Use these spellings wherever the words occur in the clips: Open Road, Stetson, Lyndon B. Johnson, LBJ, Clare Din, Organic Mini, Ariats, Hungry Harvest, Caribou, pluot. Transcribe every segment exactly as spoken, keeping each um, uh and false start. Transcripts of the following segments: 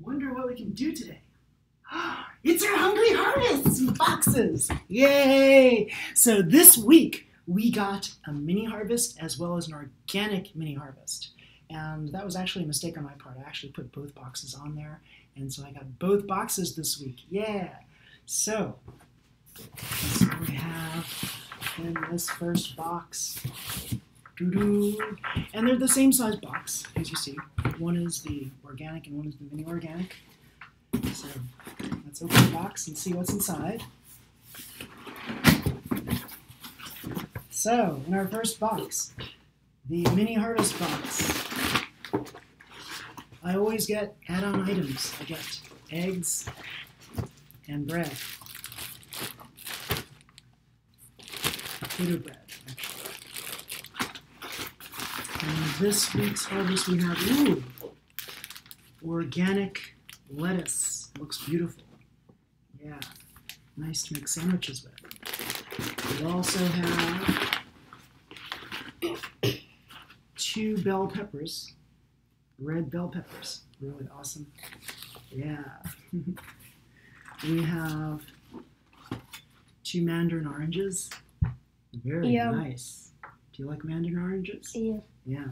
wonder what we can do today. It's our Hungry Harvest boxes. Yay! So this week we got a mini harvest as well as an organic mini harvest. And that was actually a mistake on my part. I actually put both boxes on there. And so I got both boxes this week. Yeah. So, that's what we have in this first box. Doo-doo. And they're the same size box, as you see. One is the organic and one is the mini organic. So let's open the box and see what's inside. So, in our first box, the mini harvest box. I always get add-on items. I get eggs and bread. Potato bread, actually. And this week's harvest we have, ooh, organic lettuce. Looks beautiful. Yeah, nice to make sandwiches with. We also have two bell peppers. Red bell peppers, really awesome. Yeah. We have two mandarin oranges. Very yep. nice. Do you like mandarin oranges? Yeah. Yeah.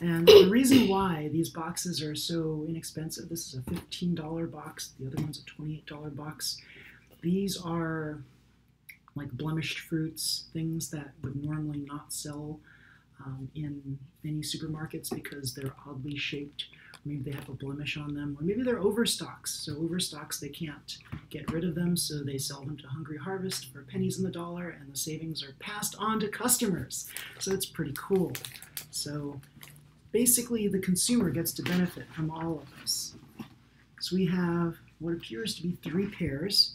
And the reason why these boxes are so inexpensive, this is a fifteen dollar box, the other one's a twenty-eight dollar box. These are like blemished fruits, things that would normally not sell Um, in many supermarkets because they're oddly shaped. Maybe they have a blemish on them, or maybe they're overstocks. So overstocks, they can't get rid of them, so they sell them to Hungry Harvest for pennies on the dollar, and the savings are passed on to customers. So it's pretty cool. So basically the consumer gets to benefit from all of this. So we have what appears to be three pears.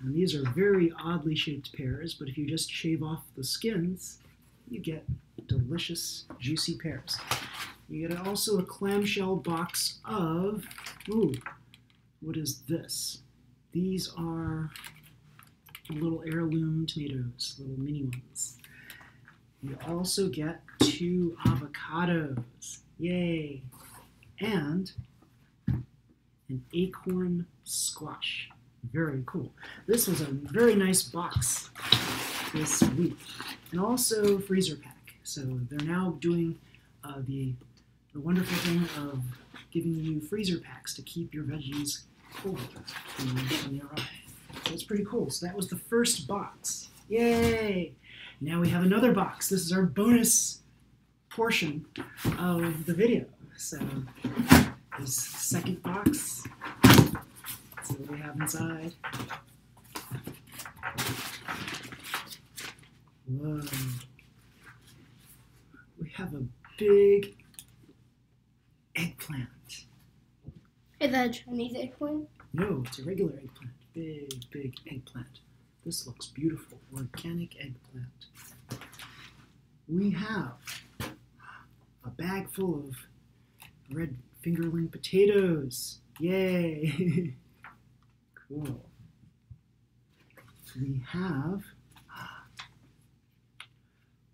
And these are very oddly shaped pears, but if you just shave off the skins, you get delicious, juicy pears. You get also a clamshell box of, ooh, what is this? These are little heirloom tomatoes, little mini ones. You also get two avocados, yay! And an acorn squash, very cool. This was a very nice box this week. And also freezer pack. So they're now doing uh, the, the wonderful thing of giving you freezer packs to keep your veggies cold when, when they arrive. So it's pretty cool. So that was the first box. Yay! Now we have another box. This is our bonus portion of the video. So this second box. Let's see what we have inside. Whoa. We have a big eggplant. Is that a Chinese eggplant? No, it's a regular eggplant. Big, big eggplant. This looks beautiful. Organic eggplant. We have a bag full of red fingerling potatoes. Yay! Cool. We have...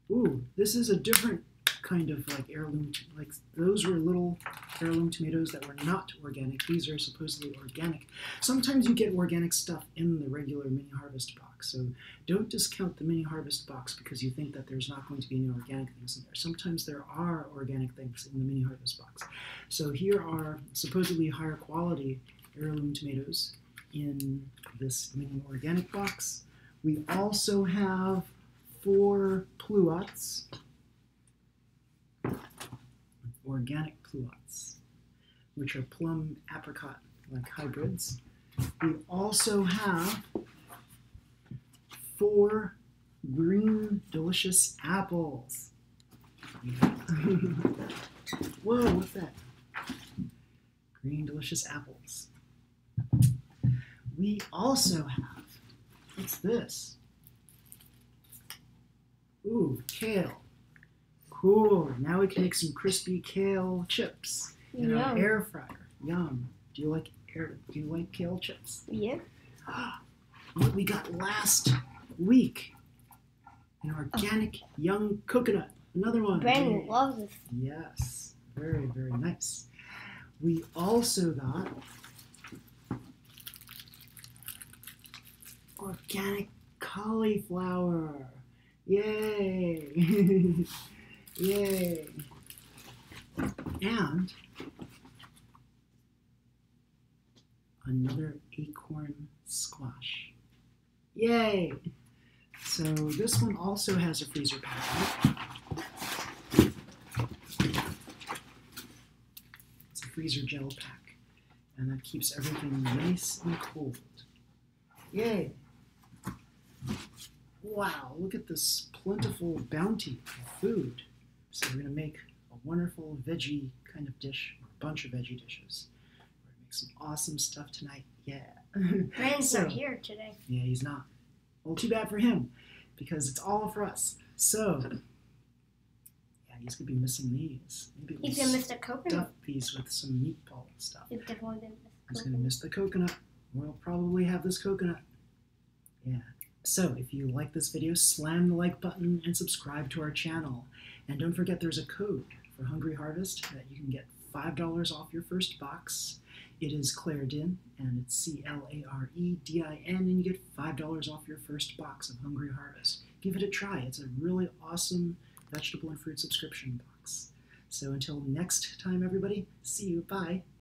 Ooh, this is a different kind of like heirloom, like those were little heirloom tomatoes that were not organic. These are supposedly organic. Sometimes you get organic stuff in the regular mini harvest box, so don't discount the mini harvest box because you think that there's not going to be any organic things in there. Sometimes there are organic things in the mini harvest box. So here are supposedly higher quality heirloom tomatoes in this mini organic box. We also have four pluots, organic pluots, which are plum apricot like hybrids. We also have four green delicious apples. Whoa, what's that? Green delicious apples. We also have, what's this? Ooh, kale. Cool. Now we can make some crispy kale chips in Yum. Our air fryer. Yum. Do you like air, do you like kale chips? Yeah. What we got last week? An organic oh. young coconut. Another one. Brandon loves this. Yes. Very, very nice. We also got organic cauliflower. Yay! Yay! And another acorn squash. Yay! So this one also has a freezer pattern. It's a freezer gel pack, and that keeps everything nice and cold. Yay! Wow, look at this plentiful bounty of food. So we're going to make a wonderful veggie kind of dish, or a bunch of veggie dishes. We're going to make some awesome stuff tonight. Yeah. Brandon's so, not here today. Yeah, he's not. Well, too bad for him, because it's all for us. So, yeah, he's going to be missing these. Maybe he's going to miss the coconut. Stuff these with some meatball stuff. He's definitely going to miss the coconut. He's going to miss the coconut. We'll probably have this coconut. Yeah. So, if you like this video, slam the like button and subscribe to our channel. And don't forget there's a code for Hungry Harvest that you can get five dollars off your first box. It is Clare Din, and it's C L A R E D I N, and you get five dollars off your first box of Hungry Harvest. Give it a try. It's a really awesome vegetable and fruit subscription box. So until next time, everybody, see you. Bye.